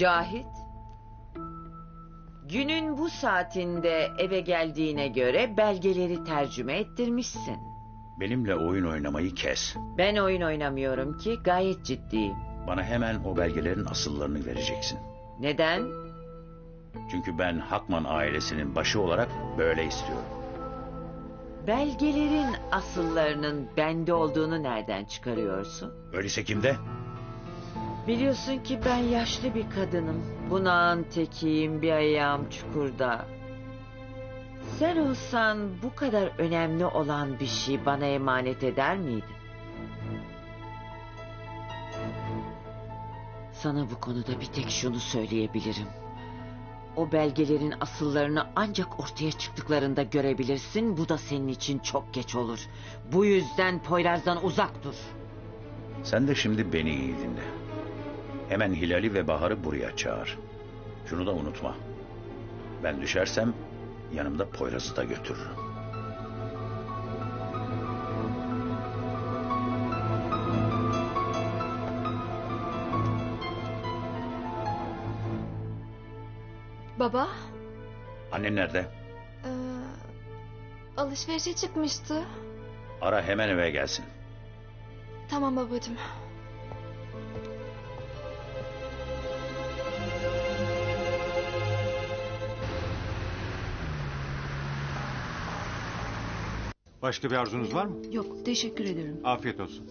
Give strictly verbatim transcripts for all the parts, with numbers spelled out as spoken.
Cahit, günün bu saatinde eve geldiğine göre belgeleri tercüme ettirmişsin. Benimle oyun oynamayı kes. Ben oyun oynamıyorum ki, gayet ciddiyim. Bana hemen o belgelerin asıllarını vereceksin. Neden? Çünkü ben Hakman ailesinin başı olarak böyle istiyorum. Belgelerin asıllarının bende olduğunu nereden çıkarıyorsun? Öyleyse kimde? Biliyorsun ki ben yaşlı bir kadınım. Bunağın tekiyim, bir ayağım çukurda. Sen olsan bu kadar önemli olan bir şey bana emanet eder miydin? Sana bu konuda bir tek şunu söyleyebilirim. O belgelerin asıllarını ancak ortaya çıktıklarında görebilirsin. Bu da senin için çok geç olur. Bu yüzden Poyraz'dan uzak dur. Sen de şimdi beni iyi dinle. Hemen Hilal'i ve Bahar'ı buraya çağır. Şunu da unutma. Ben düşersem yanımda Poyraz'ı da götürürüm. Baba? Annen nerede? Ee, alışverişe çıkmıştı. Ara hemen eve gelsin. Tamam babacığım. Başka bir arzunuz var mı? Yok, teşekkür ederim. Afiyet olsun.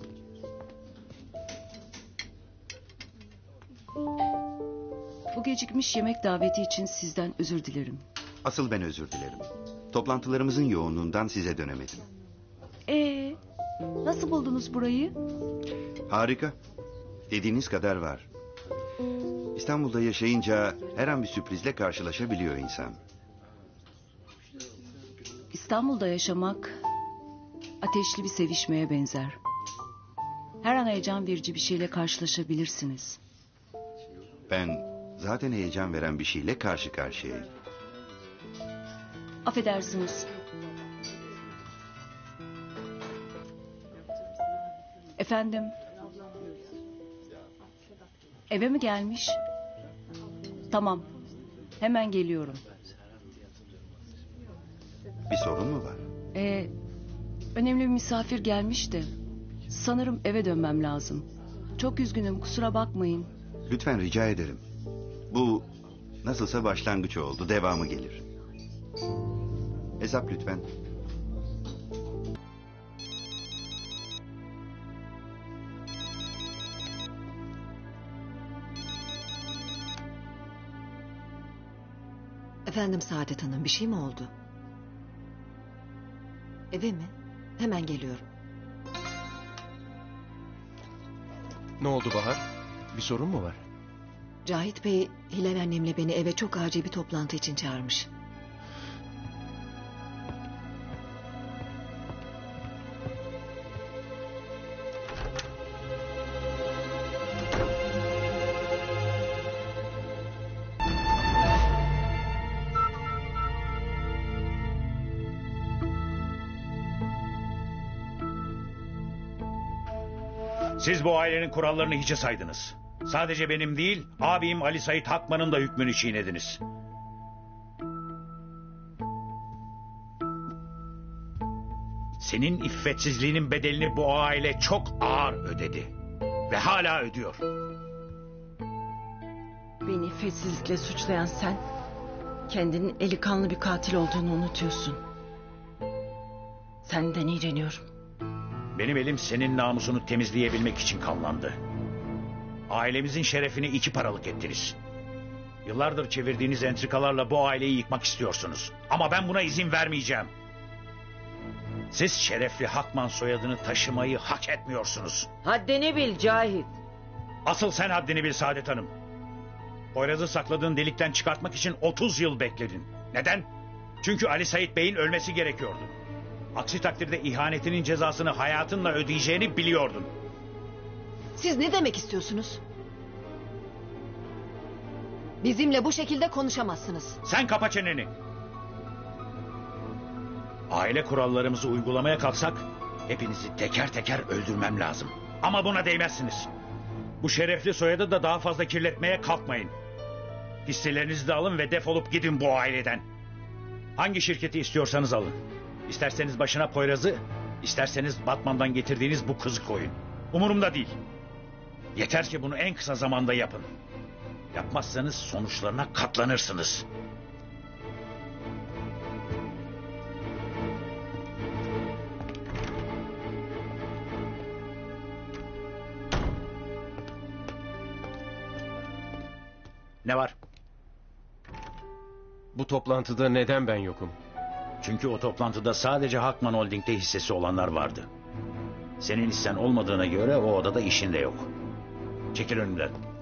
Bu gecikmiş yemek daveti için sizden özür dilerim. Asıl ben özür dilerim. Toplantılarımızın yoğunluğundan size dönemedim. Ee, nasıl buldunuz burayı? Harika. Dediğiniz kadar var. İstanbul'da yaşayınca her an bir sürprizle karşılaşabiliyor insan. İstanbul'da yaşamak ateşli bir sevişmeye benzer. Her an heyecan verici bir şeyle karşılaşabilirsiniz. Ben zaten heyecan veren bir şeyle karşı karşıyayım. Affedersiniz. Efendim? Eve mi gelmiş? Tamam. Hemen geliyorum. Bir sorun mu var? Ee, önemli bir misafir gelmişti. Sanırım eve dönmem lazım. Çok üzgünüm, kusura bakmayın. Lütfen, rica ederim. Bu nasılsa başlangıç oldu, devamı gelir. Hesap lütfen. Efendim Saadet Hanım, bir şey mi oldu? Eve mi? Hemen geliyorum. Ne oldu Bahar? Bir sorun mu var? Cahit Bey, Hilal annemle beni eve çok acil bir toplantı için çağırmış. Siz bu ailenin kurallarını hiçe saydınız. Sadece benim değil, abim Ali Sait Hakman'ın da hükmünü çiğnediniz. Senin iffetsizliğinin bedelini bu aile çok ağır ödedi. Ve hala ödüyor. Beni iffetsizlikle suçlayan sen, kendinin eli kanlı bir katil olduğunu unutuyorsun. Senden iğreniyorum. Benim elim senin namusunu temizleyebilmek için kanlandı. Ailemizin şerefini iki paralık ettiniz. Yıllardır çevirdiğiniz entrikalarla bu aileyi yıkmak istiyorsunuz. Ama ben buna izin vermeyeceğim. Siz şerefli Hakman soyadını taşımayı hak etmiyorsunuz. Haddini bil Cahit. Asıl sen haddini bil Saadet Hanım. Poyraz'ı sakladığın delikten çıkartmak için otuz yıl bekledin. Neden? Çünkü Ali Sait Bey'in ölmesi gerekiyordu. Aksi takdirde ihanetinin cezasını hayatınla ödeyeceğini biliyordun. Siz ne demek istiyorsunuz? Bizimle bu şekilde konuşamazsınız. Sen kapa çeneni. Aile kurallarımızı uygulamaya kalksak hepinizi teker teker öldürmem lazım. Ama buna değmezsiniz. Bu şerefli soyadı da daha fazla kirletmeye kalkmayın. Hisselerinizi de alın ve defolup gidin bu aileden. Hangi şirketi istiyorsanız alın. İsterseniz başına Poyraz'ı, isterseniz Batman'dan getirdiğiniz bu kızı koyun. Umurumda değil. Yeter ki bunu en kısa zamanda yapın. Yapmazsanız sonuçlarına katlanırsınız. Ne var? Bu toplantıda neden ben yokum? Çünkü o toplantıda sadece Hakman Holding'de hissesi olanlar vardı. Senin hissen olmadığına göre o odada işin de yok. Çekil önümden.